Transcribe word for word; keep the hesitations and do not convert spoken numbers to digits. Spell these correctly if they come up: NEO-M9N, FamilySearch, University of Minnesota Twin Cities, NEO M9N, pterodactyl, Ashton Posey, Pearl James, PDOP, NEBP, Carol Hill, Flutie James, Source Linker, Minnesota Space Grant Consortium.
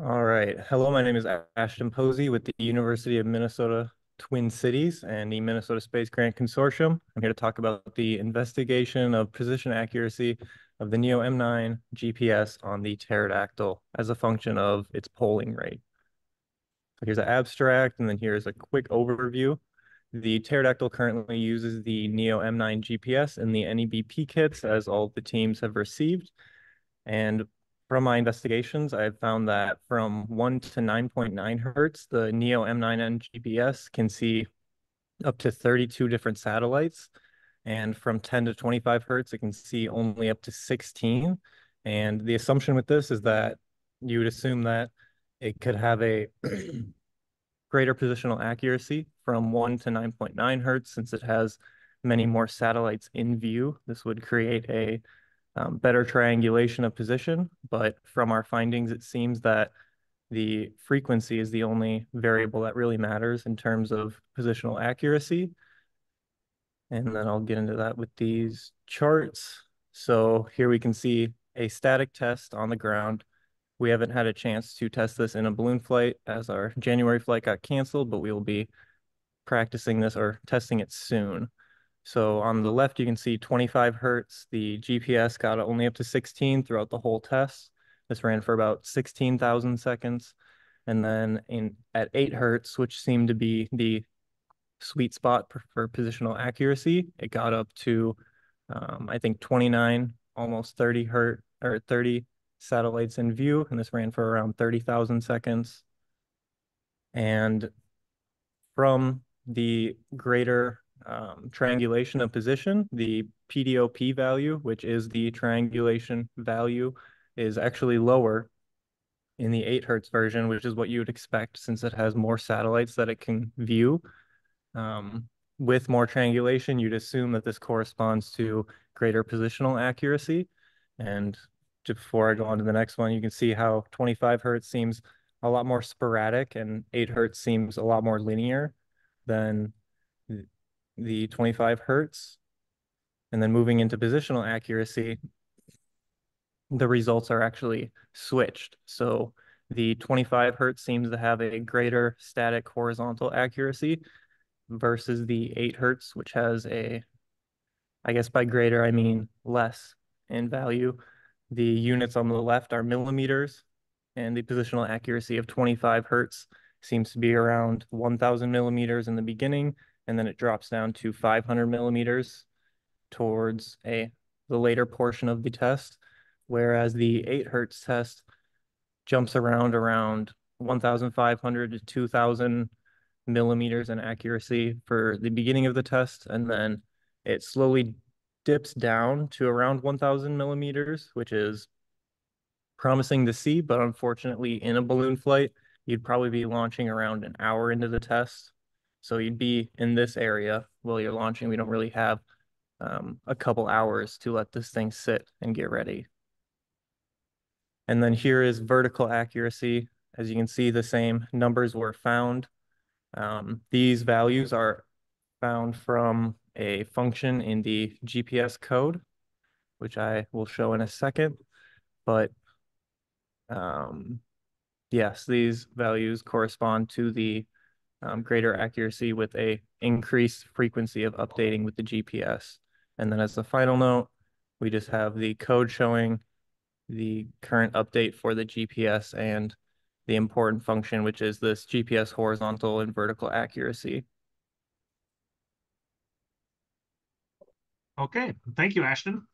All right. Hello, my name is Ashton Posey with the University of Minnesota Twin Cities and the Minnesota Space Grant Consortium. I'm here to talk about the investigation of position accuracy of the NEO M nine G P S on the pterodactyl as a function of its polling rate. So here's an abstract, and then here's a quick overview. The pterodactyl currently uses the NEO M nine G P S and the N E B P kits, as all the teams have received. And from my investigations, I've found that from one to nine point nine hertz, the NEO M nine N G P S can see up to thirty-two different satellites. And from ten to twenty-five hertz, it can see only up to sixteen. And the assumption with this is that you would assume that it could have a greater positional accuracy from one to nine point nine hertz. Since it has many more satellites in view, this would create a um, better triangulation of position. But from our findings, it seems that the frequency is the only variable that really matters in terms of positional accuracy. And then I'll get into that with these charts. So here we can see a static test on the ground. We haven't had a chance to test this in a balloon flight, as our January flight got canceled, but we will be practicing this or testing it soon. So on the left, you can see twenty-five hertz. The G P S got only up to sixteen throughout the whole test. This ran for about sixteen thousand seconds. And then in at eight hertz, which seemed to be the sweet spot for positional accuracy, it got up to um, I think twenty-nine, almost thirty hertz, or thirty satellites in view, and this ran for around thirty thousand seconds. And from the greater um, triangulation of position, the P D O P value, which is the triangulation value, is actually lower in the eight hertz version, which is what you would expect since it has more satellites that it can view. Um, with more triangulation, you'd assume that this corresponds to greater positional accuracy. And before I go on to the next one, you can see how twenty-five hertz seems a lot more sporadic and eight hertz seems a lot more linear than the twenty-five hertz. And then moving into positional accuracy, the results are actually switched. So the twenty-five hertz seems to have a greater static horizontal accuracy versus the eight hertz, which has a, I guess by greater I mean less in value. The units on the left are millimeters, and the positional accuracy of twenty-five hertz seems to be around one thousand millimeters in the beginning, and then it drops down to five hundred millimeters towards a the later portion of the test, whereas the eight hertz test jumps around around fifteen hundred to two thousand millimeters in accuracy for the beginning of the test, and then it slowly dips down to around one thousand millimeters, which is promising to see, but unfortunately in a balloon flight, you'd probably be launching around an hour into the test. So you'd be in this area while you're launching. We don't really have um, a couple hours to let this thing sit and get ready. And then here is vertical accuracy. As you can see, the same numbers were found. Um, these values are found from a function in the G P S code, which I will show in a second. But um, yes, these values correspond to the um, greater accuracy with a increased frequency of updating with the G P S. And then as the final note, we just have the code showing the current update for the G P S and the important function, which is this G P S horizontal and vertical accuracy. Okay, thank you, Ashton.